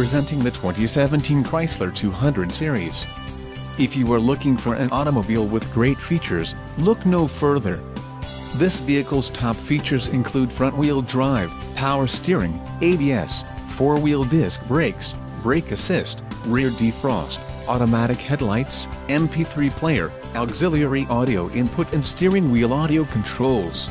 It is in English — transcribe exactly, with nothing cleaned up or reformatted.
representing the twenty seventeen Chrysler two hundred Series. If you are looking for an automobile with great features, look no further. This vehicle's top features include front-wheel drive, power steering, A B S, four-wheel disc brakes, brake assist, rear defrost, automatic headlights, M P three player, auxiliary audio input and steering wheel audio controls.